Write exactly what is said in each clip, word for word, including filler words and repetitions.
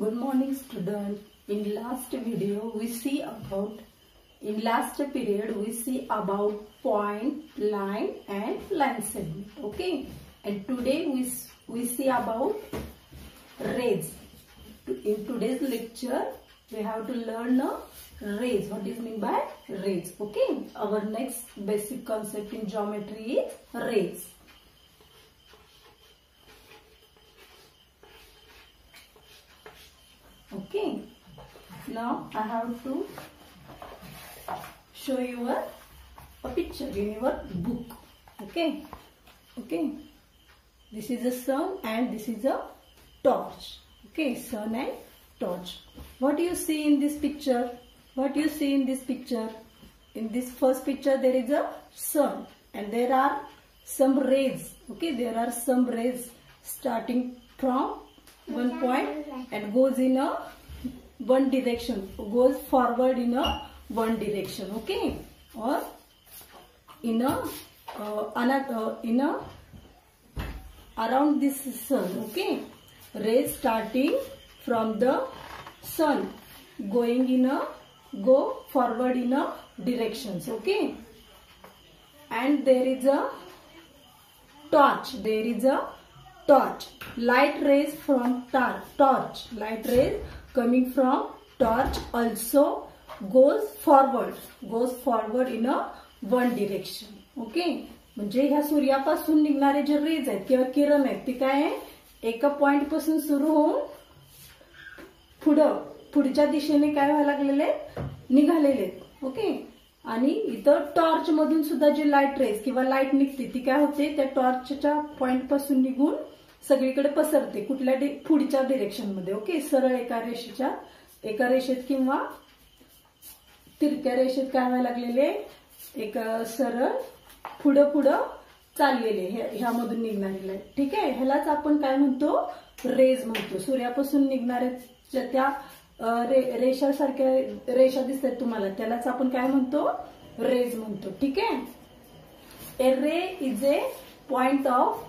Good morning students. In last video we see about in last period we see about point, line and line segment. Okay, and today we we see about rays. In today's lecture we have to learn a rays. What is mean by rays? Okay, our next basic concept in geometry is rays. Okay, now I have to show you a, a picture in your book. Okay, okay. This is a sun and this is a torch. Okay, sun and torch. What do you see in this picture? What do you see in this picture? In this first picture there is a sun and there are some rays. Okay, there are some rays starting from one point and goes in a one direction, goes forward in a one direction, okay, or in a uh, another in a around this sun. Okay, rays starting from the sun going in a go forward in a directions. Okay, and there is a torch. There is a torch. Light rays from tar torch. Light rays coming from torch also goes forward. Goes forward in a one direction. Okay. म्हणजे ह्या सूर्यापासून निघणारे जे raise आहेत किंवा किरण आहेत ते काय आहे एका पॉइंट पासून सुरू होऊन पुढं पुढच्या दिशेने काय व्हायला लागलेले निघालेले. ओके, आणि इतर टॉर्च मधून सुद्धा जी लाईट रेज किंवा लाईट निघते ती काय होते त्या टॉर्चच्या पॉइंट पासून निघून सगळीकडे पसरते कुठल्या पुढच्या डिरेक्शन मध्ये. ओके, सरळ एका रेषेच्या एका रेषेत किंवा तिरक्या रेषेत काय व्हायला लागलेले एक सरळ पुढं पुढं चाललेले ह्यामधून निघणारे लाईट. ठीक आहे, ह्यालाच आपण काय म्हणतो रेज म्हणतो. सूर्यापासून निघणाऱ्या त्या रे रेषा सारख्या रेषा दिसतात तुम्हाला त्यालाच आपण काय म्हणतो रेज म्हणतो. ठीक आहे, a ray is a point of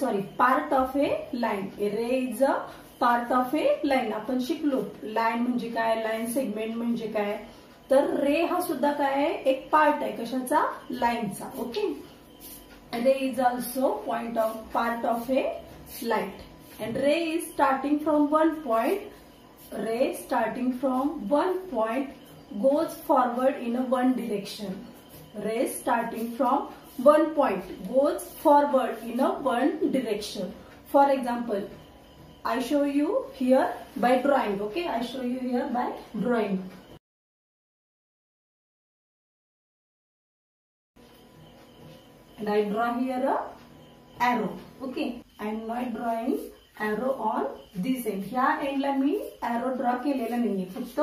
sorry part of a line. A ray is a part of a line. आपण शिकलो लाईन म्हणजे काय लाईन सेगमेंट म्हणजे काय तर रे हा सुद्धा काय आहे एक पार्ट आहे कशाचा लाईनचा. Okay, ray is also point of part of a light and ray is starting from one point. Ray starting from one point goes forward in a one direction. Ray starting from one point goes forward in a one direction. For example, I show you here by drawing. Okay, I show you here by drawing. And I draw here a arrow. Okay, I am not drawing arrow on this end. ह्या एंडला मी arrow draw केलेला नाहीये फक्त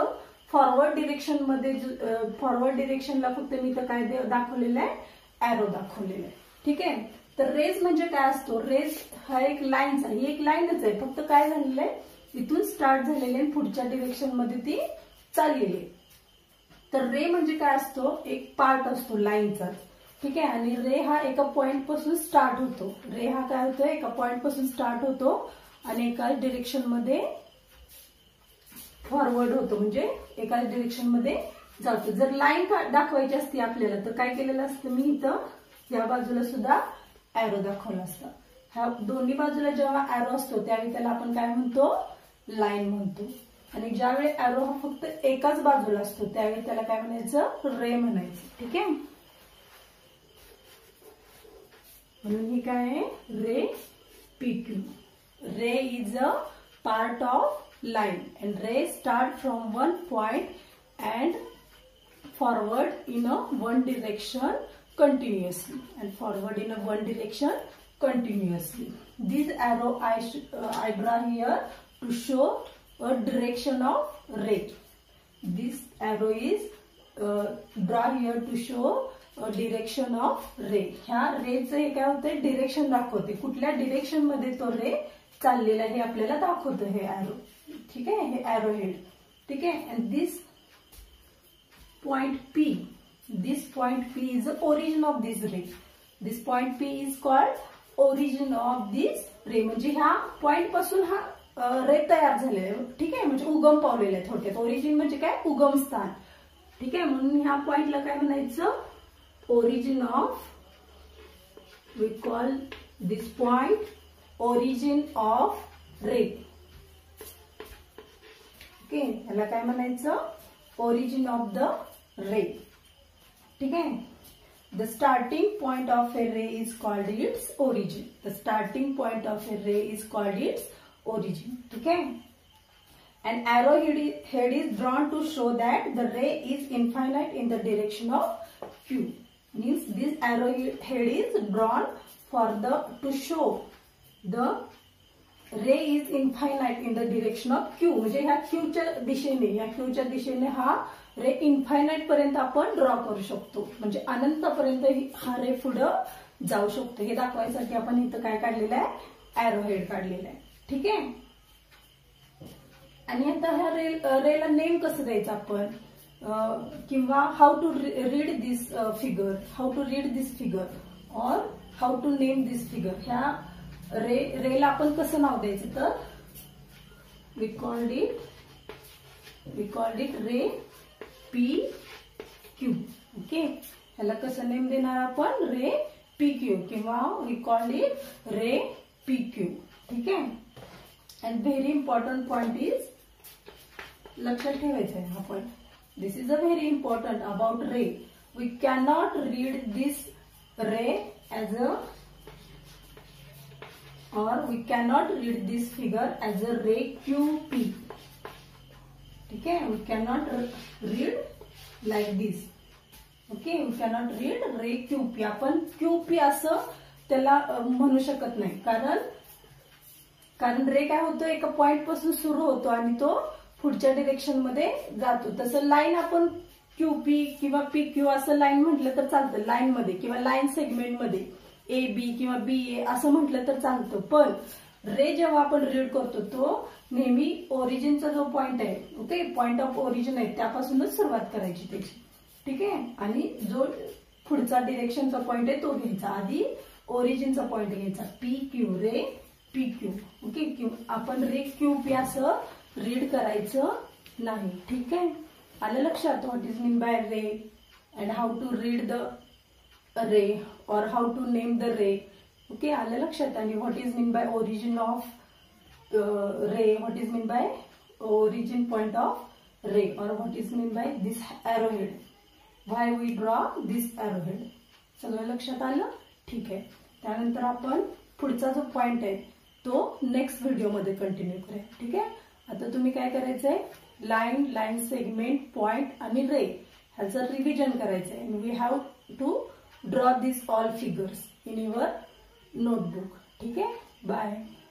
forward direction मध्ये forward डिरेक्शनला फक्त मी तर काय दाखवलेलं आहे एरो दाखवलेला आहे. ठीक आहे, तर रेज म्हणजे काय असतो रेज हा एक लाईनचा ही एक लाईनच आहे फक्त काय झालेलं आहे इथून स्टार्ट झालेली आणि पुढच्या डिरेक्शन मध्ये ती चाललेली. तर रे म्हणजे काय असतो एक पार्ट असतो लाईनचा. ठीक आहे, आणि रे हा एका पॉइंट पासून स्टार्ट होतो. रे हा काय होतो एका पॉइंट पासून स्टार्ट होतो आणि एका डिरेक्शन मध्ये फॉरवर्ड होतो म्हणजे एका डिरेक्शन मध्ये जातो. जर लाईन दाखवायची असती आपल्याला तर काय केलेलं असतं मी इथं या बाजूला सुद्धा एरो दाखवला असता. ह्या दोन्ही बाजूला जेव्हा एरो असतो त्यावेळी त्याला आपण काय म्हणतो लाईन म्हणतो आणि ज्यावेळी एरो हा फक्त एकाच बाजूला असतो त्यावेळी त्याला काय म्हणायचं रे म्हणायचं. ठीक आहे, म्हणून ही काय आहे ray PQ. Ray is a part of line and ray start from one point and forward in a one direction continuously and forward in a one direction continuously. This arrow I uh, I draw here to show a direction of ray. This arrow is uh, draw here to show direction of ray. ह्या रेचं हे काय होतंय direction दाखवते कुठल्या direction मध्ये तो रे चाललेला हे आपल्याला दाखवतं हे एरो. ठीक आहे, हे एरो हेड. ठीक आहे, and this point P this point P is the origin of this ray. This point P is called origin of this ray म्हणजे ह्या पॉइंट पासून हा रेत तयार झाले, ठीक आहे, म्हणजे उगम पावलेले आहे थोडक्यात. ओरिजिन म्हणजे काय? उगम स्थान. ठीक आहे, म्हणून ह्या पॉइंटला काय म्हणायचं? Origin of, we call this point origin of रेत. ओके, याला काय म्हणायचं? ओरिजिन ऑफ द रेत. ठीक आहे. The starting point of a ray is called its origin. The starting point of a ray is called its origin. Okay. An arrow head is drawn to show that the ray is infinite in the direction of Q. Means this arrow head is drawn for the to show the ray is infinite in the direction of Q. म्हणजे ह्या Qच्या दिशेने, या Qच्या दिशेने हा रे infinite पर्यंत आपण draw करू शकतो, म्हणजे अनंतपर्यंत हा रे पुढे जाऊ शकतो. हे दाखवायसाठी आपण इथं काय काढलेलं आहे? एरो हेड काढलेलं आहे. ठीक आहे. आणि आता ह्या रे रेला नेम कसं द्यायचं आपण, किंवा how to read this figure, how to read this figure और how to name this figure. ह्या रे रेला आपण कसं नाव द्यायचं, तर we called it we called it ray P Q. Okay, ह्याला कसं नेम देणार आपण? रे पी क्यू, किंवा we called it ray P Q. ठीक आहे. And very important point is, लक्षात ठेवायचं आहे आपण, this is a very important about ray. We can not read this ray as a और we can not read this figure as a ray Q P. ठीक है, we cannot read like this. Okay, we cannot read re QP. आपण QP असं त्याला म्हणू शकत नाही, कारण कारण रे काय होतो, एका पॉइंट पासून सुरू होतो आणि तो पुढच्या डिरेक्शन मध्ये जातो. तसं लाईन आपण क्यूपी किंवा पी क्यू असं लाईन म्हटलं तर चालतं, लाईन मध्ये किंवा लाईन सेगमेंट मध्ये ए बी किंवा बी ए असं म्हटलं तर चालतं. पण रे जेव्हा आपण रीड करतो तो नेहमी ओरिजिनचा जो पॉइंट आहे, ओके, पॉइंट ऑफ ओरिजिन आहे त्यापासूनच सुरुवात करायची त्याची. ठीक आहे. आणि जो पुढचा डिरेक्शनचा पॉइंट आहे तो घ्यायचा, आधी ओरिजिनचा पॉइंट घ्यायचा. P Q, ray P Q. Okay, Q आपण रे क्यू पी असं रीड करायचं नाही. ठीक आहे. आलं लक्षात what is mean by ray and how to read the ray और how to name the ray. Okay, आलं लक्षात. आणि what is mean by origin of ray, what is mean by origin point of ray, और what is mean by this arrow head, why we draw this arrow head. सगळं लक्षात आलं. ठीक आहे. त्यानंतर आपण पुढचा जो पॉइंट आहे तो नेक्स्ट व्हिडिओमध्ये कंटिन्यू करूया. ठीक आहे. आता तुम्ही काय करायचं आहे, लाईन, लाईन सेगमेंट, पॉइंट आणि रे ह्याचं रिव्हिजन करायचं आहे. We have to draw this all figures in your notebook. ठीक है. बाय.